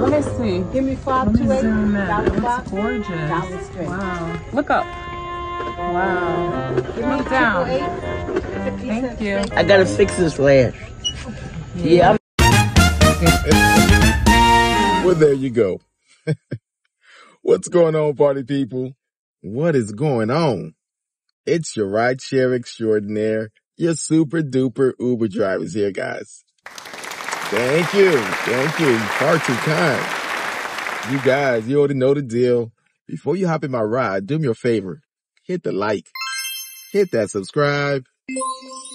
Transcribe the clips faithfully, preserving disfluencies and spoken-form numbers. Let me see. Give me five to eight. That's gorgeous. Wow. Look up. Wow. Give me down. Thank you. I gotta fix this lash. Yeah. Well, there you go. What's going on, party people? What is going on? It's your rideshare extraordinaire, your super duper Uber drivers here, guys. Thank you. Thank you. Far too kind. You guys, you already know the deal. Before you hop in my ride, do me a favor. Hit the like. Hit that subscribe.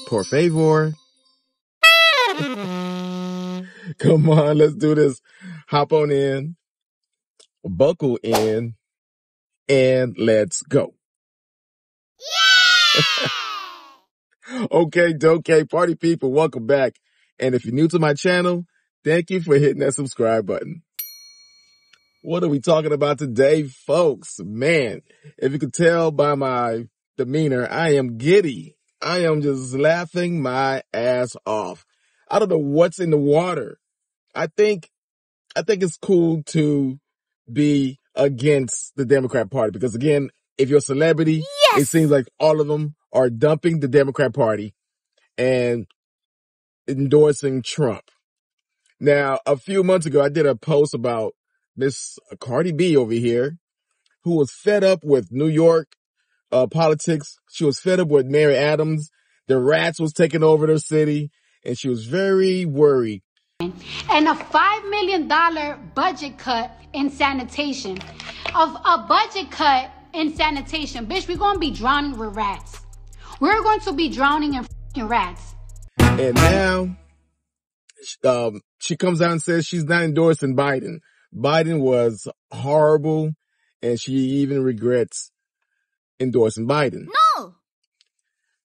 Por favor. Come on, let's do this. Hop on in. Buckle in. And let's go. Yeah! Okay, dokey, party people, welcome back. And if you're new to my channel, thank you for hitting that subscribe button. What are we talking about today, folks? Man, if you could tell by my demeanor, I am giddy. I am just laughing my ass off. I don't know what's in the water. I think, I think it's cool to be against the Democrat Party because, again, if you're a celebrity, yes! It seems like all of them are dumping the Democrat Party and endorsing Trump. Now, a few months ago, I did a post about Miss Cardi B over here, who was fed up with New York uh, politics. She was fed up with Mary Adams. The rats was taking over their city, and she was very worried. And a five million dollar budget cut in sanitation. Of a budget cut in sanitation. Bitch, we're going to be drowning with rats. We're going to be drowning in f***ing rats. And now, um, she comes out and says she's not endorsing Biden. Biden was horrible, and she even regrets endorsing Biden. No!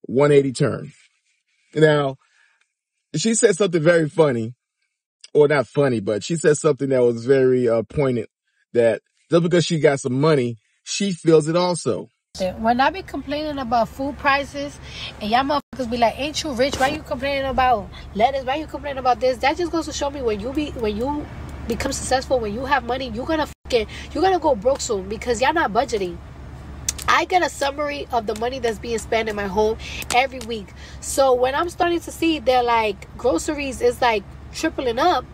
one eighty turn. Now, she said something very funny, or not funny, but she said something that was very uh, poignant, that just because she got some money, she feels it also. When I be complaining about food prices and y'all motherfuckers be like, ain't you rich? Why you complaining about lettuce? Why you complaining about this? That just goes to show me when you be when you become successful, when you have money, you're gonna fucking you're gonna go broke soon because y'all not budgeting. I get a summary of the money that's being spent in my home every week. So when I'm starting to see they're like groceries is like tripling up,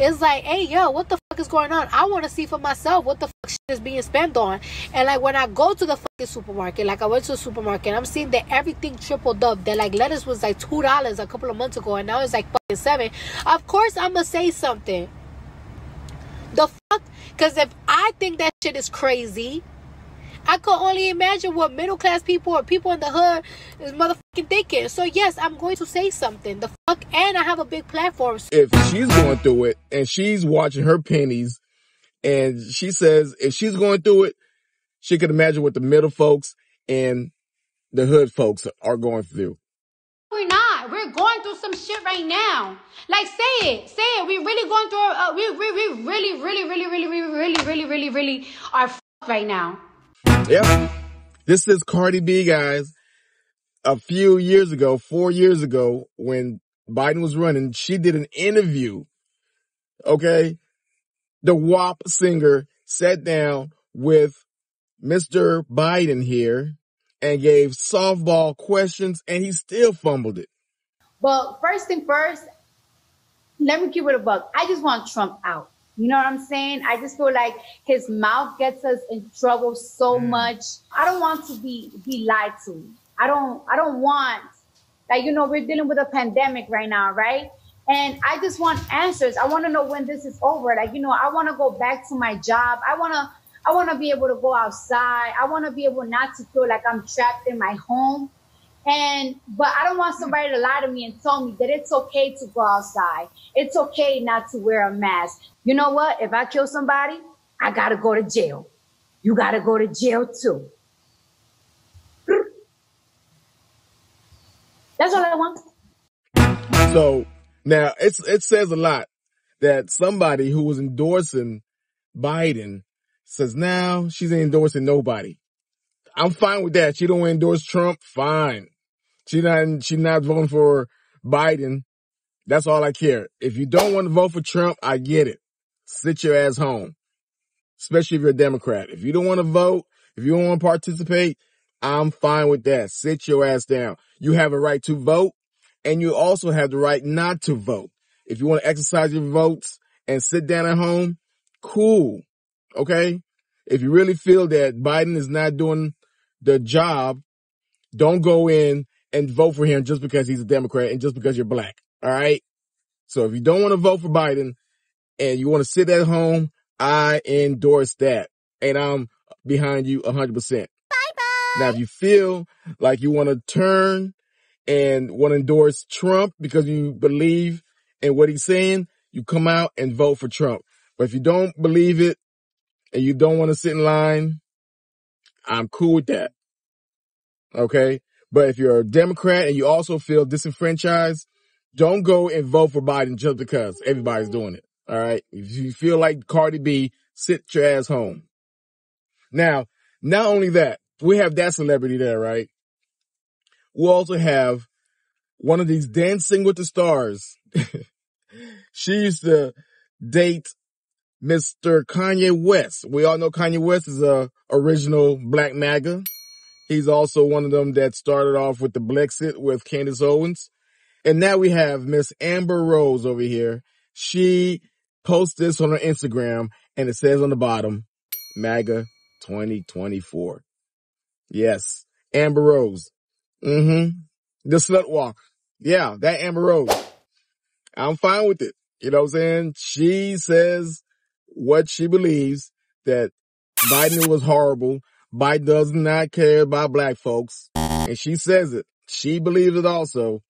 it's like, hey yo, what the fuck is going on? I want to see for myself what the fuck shit is being spent on. And like when I go to the fucking supermarket, like I went to a supermarket and I'm seeing that everything tripled up. That like lettuce was like two dollars a couple of months ago and now it's like fucking seven. Of course I'm gonna say something. The fuck? Because if I think that shit is crazy, I could only imagine what middle class people or people in the hood is motherfucking thinking. So yes, I'm going to say something. The fuck, and I have a big platform. If she's going through it and she's watching her pennies, and she says if she's going through it, she could imagine what the middle folks and the hood folks are going through. We're not. We're going through some shit right now. Like say it, say it. We really going through. Uh, we, we we really really really really really really really really really are fucked right now. Yep. This is Cardi B, guys. A few years ago, four years ago, when Biden was running, she did an interview. Okay. The W A P singer sat down with Mister Biden here and gave softball questions, and he still fumbled it. Well, first thing first, let me keep it a buck. I just want Trump out. You know what I'm saying? I just feel like his mouth gets us in trouble so mm. much. I don't want to be, be lied to. I don't, I don't want, like, you know, we're dealing with a pandemic right now, right? And I just want answers. I want to know when this is over. Like, you know, I want to go back to my job. I want to, I want to be able to go outside. I want to be able not to feel like I'm trapped in my home. And, but I don't want somebody to lie to me and tell me that it's okay to go outside. It's okay not to wear a mask. You know what? If I kill somebody, I got to go to jail. You got to go to jail too. That's all I want. So now it's, it says a lot that somebody who was endorsing Biden says now she's endorsing nobody. I'm fine with that. She don't endorse Trump. Fine. She not, she not voting for Biden. That's all I care. If you don't want to vote for Trump, I get it. sit your ass home, especially if you're a Democrat. If you don't want to vote, if you don't want to participate, I'm fine with that. Sit your ass down. You have a right to vote, and you also have the right not to vote. If you want to exercise your votes and sit down at home, cool, okay? If you really feel that Biden is not doing the job, don't go in and vote for him just because he's a Democrat and just because you're black, all right? So if you don't want to vote for Biden and you want to sit at home, I endorse that, and I'm behind you one hundred percent. Now, if you feel like you want to turn and want to endorse Trump because you believe in what he's saying, you come out and vote for Trump. But if you don't believe it and you don't want to sit in line, I'm cool with that. Okay? But if you're a Democrat and you also feel disenfranchised, don't go and vote for Biden just because everybody's doing it. All right? If you feel like Cardi B, sit your ass home. Now, not only that, we have that celebrity there, right? We also have one of these Dancing with the Stars. She used to date Mister Kanye West. We all know Kanye West is a original Black MAGA. He's also one of them that started off with the Blexit with Candace Owens. And now we have Miss Amber Rose over here. She posts this on her Instagram, and it says on the bottom, MAGA twenty twenty-four. Yes, Amber Rose. Mm-hmm. The slut walk. Yeah, that Amber Rose. I'm fine with it. You know what I'm saying? She says what she believes, that Biden was horrible. Biden does not care about black folks. And she says it. She believes it also.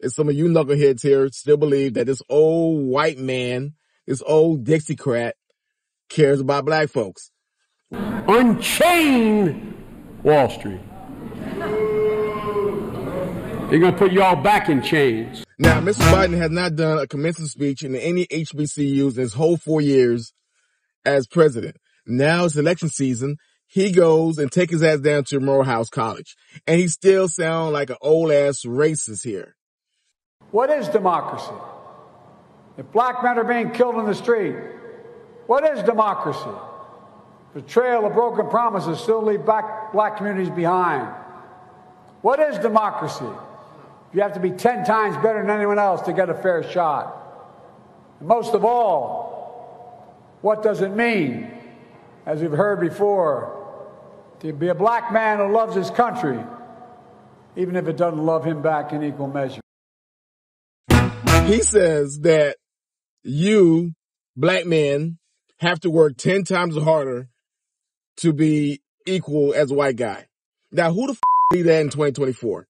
And some of you knuckleheads here still believe that this old white man, this old Dixiecrat, cares about black folks. Unchain Wall Street. They're going to put y'all back in chains. Now, Mister Biden has not done a commencement speech in any H B C Us in his whole four years as president. Now it's election season. He goes and takes his ass down to Morehouse College. And he still sounds like an old-ass racist here. What is democracy? If black men are being killed in the street, what is democracy? Betrayal of broken promises still leave black, black communities behind. What is democracy? You have to be ten times better than anyone else to get a fair shot. And most of all, what does it mean, as we've heard before, to be a black man who loves his country, even if it doesn't love him back in equal measure? He says that you, black men, have to work ten times harder to be equal as a white guy. Now, who the f*** believe that in twenty twenty-four?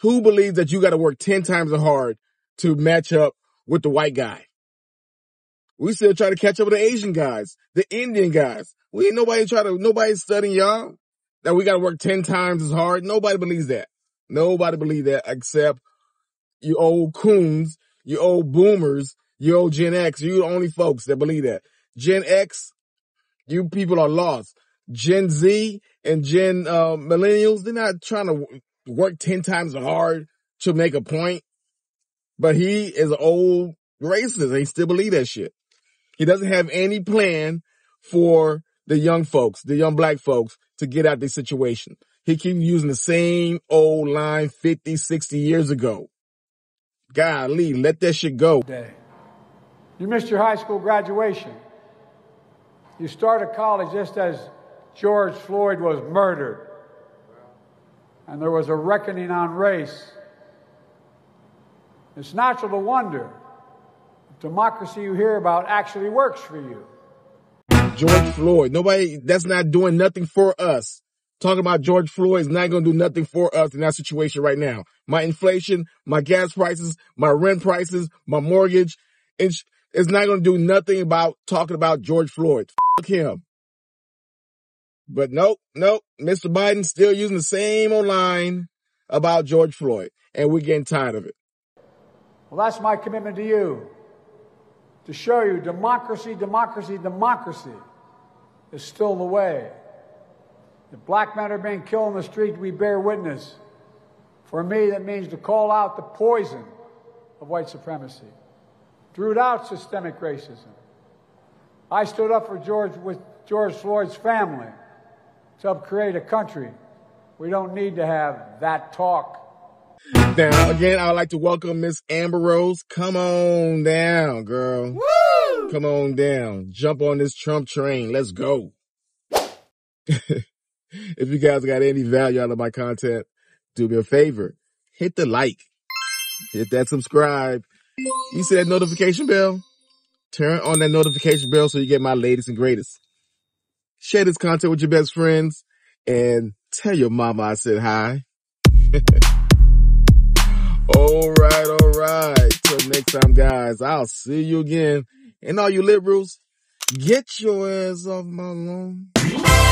Who believes that you got to work ten times as hard to match up with the white guy? We still try to catch up with the Asian guys, the Indian guys. We ain't nobody try to, nobody's studying y'all that we got to work ten times as hard. Nobody believes that. Nobody believes that except you old coons, you old boomers, you old Gen X. You the only folks that believe that. Gen X, you people are lost. Gen Z and Gen uh, millennials, they're not trying to work ten times hard to make a point, but he is an old racist. They still believe that shit. He doesn't have any plan for the young folks, the young black folks, to get out of this situation. He keeps using the same old line fifty, sixty years ago. Golly, let that shit go. You missed your high school graduation. You started college just as George Floyd was murdered. And there was a reckoning on race. It's natural to wonder if democracy you hear about actually works for you. George Floyd, nobody, that's not doing nothing for us. Talking about George Floyd is not going to do nothing for us in that situation right now. My inflation, my gas prices, my rent prices, my mortgage, it's, it's not going to do nothing about talking about George Floyd. Fuck him. But nope, nope, Mister Biden still using the same old line about George Floyd, and we're getting tired of it. Well, that's my commitment to you, to show you democracy, democracy, democracy is still the way. If black men are being killed in the street, we bear witness. For me, that means to call out the poison of white supremacy, to root out systemic racism, I stood up for George with George Floyd's family to help create a country. We don't need to have that talk. Now, again, I would like to welcome Miss Amber Rose. Come on down, girl. Woo! Come on down. Jump on this Trump train. Let's go. If you guys got any value out of my content, do me a favor. Hit the like. Hit that subscribe. You see that notification bell? Turn on that notification bell so you get my latest and greatest. Share this content with your best friends and tell your mama I said hi. All right, all right. Till next time, guys, I'll see you again. And all you liberals, get your ass off my lawn.